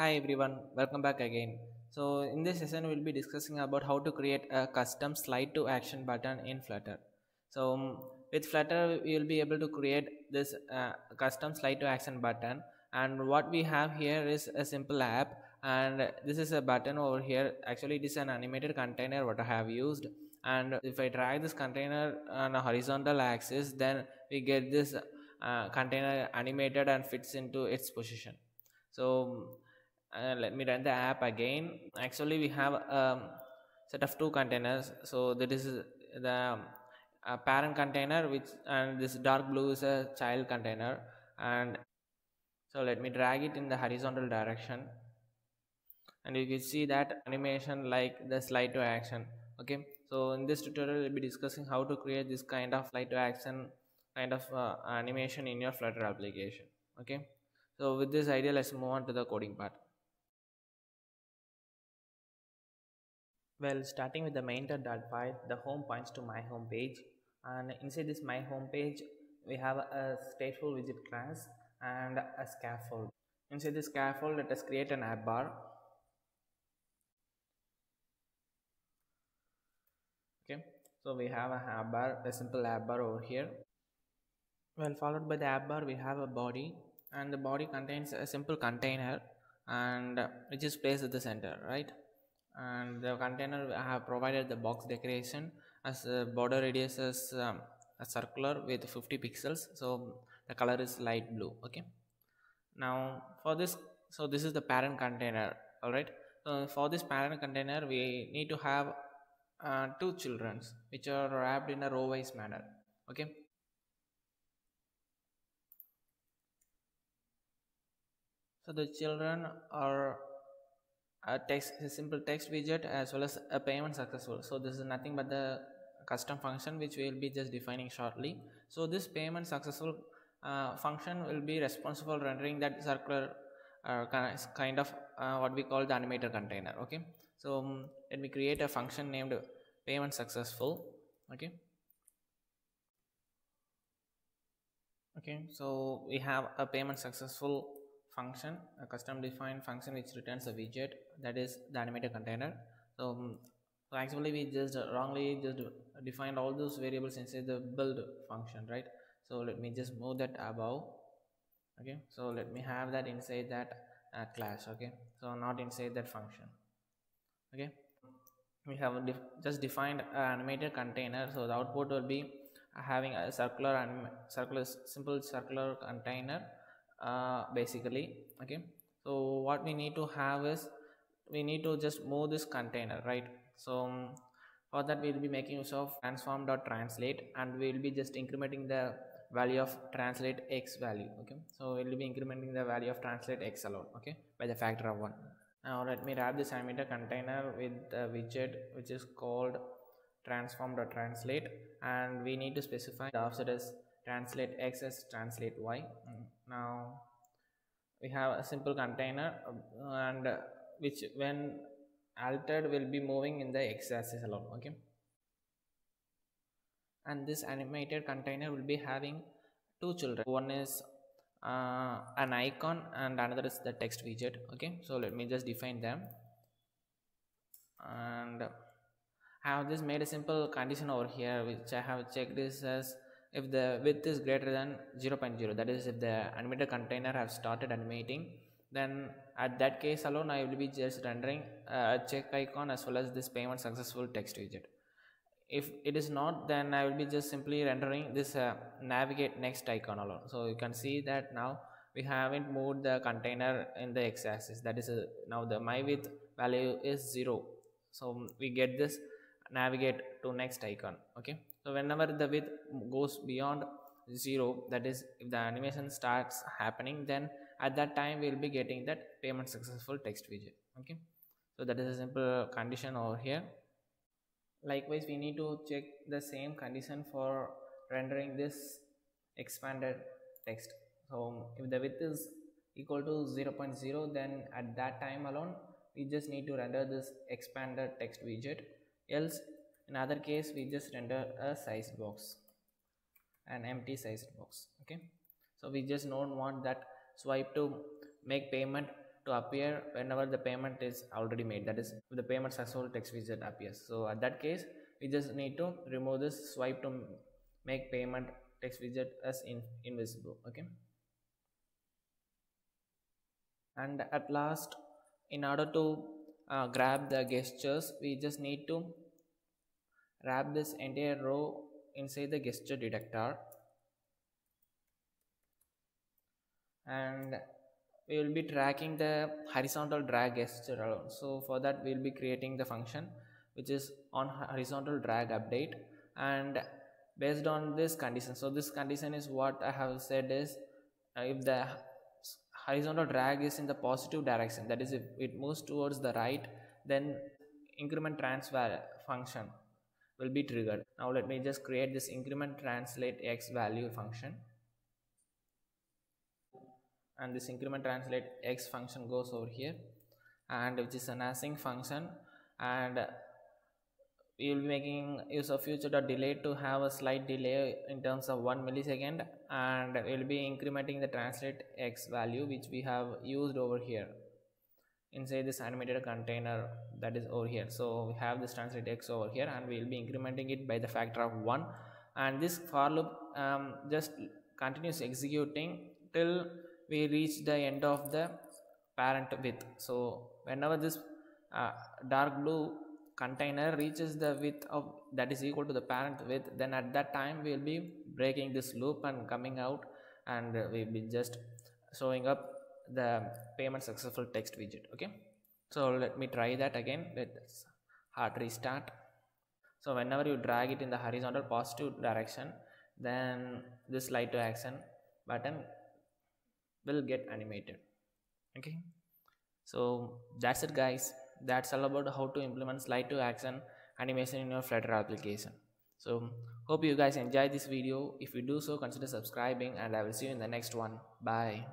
Hi everyone, welcome back again. So in this session we'll be discussing about how to create a custom slide to action button in Flutter. So with Flutter you'll be able to create this custom slide to action button, and what we have here is a simple app, and this is a button over here. Actually it is an animated container what I have used, and if I drag this container on a horizontal axis, then we get this container animated and fits into its position. So let me run the app again. Actually we have a set of two containers, so that is the parent container, and this dark blue is a child container. And so let me drag it in the horizontal direction, and you can see that animation like the slide to action. Okay, so in this tutorial we'll be discussing how to create this kind of slide to action kind of animation in your Flutter application. Okay, so with this idea let's move on to the coding part. Well, starting with the main.py, the home points to my home page, and inside this my home page we have a StatefulWidget class and a scaffold. Inside the scaffold let us create an app bar. Okay, so we have a app bar, a simple app bar over here. Well, followed by the app bar we have a body, and the body contains a simple container and which is placed at the center, right? And the container I have provided the box decoration as a border radius is a circular with 50 pixels, so the color is light blue. Okay, now for this, so this is the parent container. All right, so for this parent container we need to have two childrens which are wrapped in a row wise manner. Okay, so the children are a simple text widget as well as a payment successful. So this is nothing but the custom function which we will be just defining shortly. So this payment successful function will be responsible for rendering that circular kind of what we call the animator container. Okay, so let me create a function named payment successful. Okay. Okay, so we have a payment successful function, a custom defined function which returns a widget, that is the animator container. So actually we just wrongly just defined all those variables inside the build function, right? So let me just move that above. Okay, so let me have that inside that class. Okay, so not inside that function. Okay, we have just defined an animator container, so the output will be having a simple circular container. Basically, okay, so what we need to have is we need to just move this container, right? So for that we will be making use of Transform.translate, and we will be just incrementing the value of translate x value. Okay, so we will be incrementing the value of translate x alone, okay, by the factor of 1. Now let me wrap this animator container with a widget which is called Transform.translate, and we need to specify the offset as translate x as translate y. Now we have a simple container, and which when altered will be moving in the x-axis alone. Okay, and this animated container will be having two children. One is an icon and another is the text widget. Okay, so let me just define them, and I have just made a simple condition over here which I have checked this as if the width is greater than 0.0, that is if the animator container have started animating, then at that case alone I will be just rendering a check icon as well as this payment successful text widget. If it is not, then I will be just simply rendering this navigate next icon alone. So you can see that now we haven't moved the container in the x-axis, that is now the my width value is 0, so we get this navigate to next icon. Okay, so whenever the width goes beyond 0, that is if the animation starts happening, then at that time we will be getting that payment successful text widget. Okay, so that is a simple condition over here. Likewise we need to check the same condition for rendering this expanded text. So if the width is equal to 0.0, then at that time alone we just need to render this expanded text widget, else in other case we just render a sized box, an empty sized box. Okay, so we just don't want that swipe to make payment to appear whenever the payment is already made, that is if the payment successful text widget appears. So at that case we just need to remove this swipe to make payment text widget as invisible. Okay, and at last, in order to grab the gestures, we just need to wrap this entire row inside the gesture detector, and we will be tracking the horizontal drag gesture alone. So for that we will be creating the function which is onHorizontalDragUpdate, and based on this condition, so this condition is what I have said is if the horizontal drag is in the positive direction, that is if it moves towards the right, then increment transfer function will be triggered. Now let me just create this increment translate x value function, and this increment translate x function goes over here, and which is an async function, and we will be making use of Future.delay to have a slight delay in terms of 1 millisecond, and we will be incrementing the translate x value which we have used over here inside this animated container, that is over here. So we have this translate x over here, and we will be incrementing it by the factor of 1, and this for loop just continues executing till we reach the end of the parent width. So whenever this dark blue container reaches the width of that is equal to the parent width, then at that time we will be breaking this loop and coming out, and we will be just showing up the payment successful text widget. Okay, so let me try that again. Let's hard restart. So whenever you drag it in the horizontal positive direction, then this slide to action button will get animated. Okay, so that's it guys, that's all about how to implement slide to action animation in your Flutter application. So hope you guys enjoyed this video. If you do so, consider subscribing, and I will see you in the next one. Bye.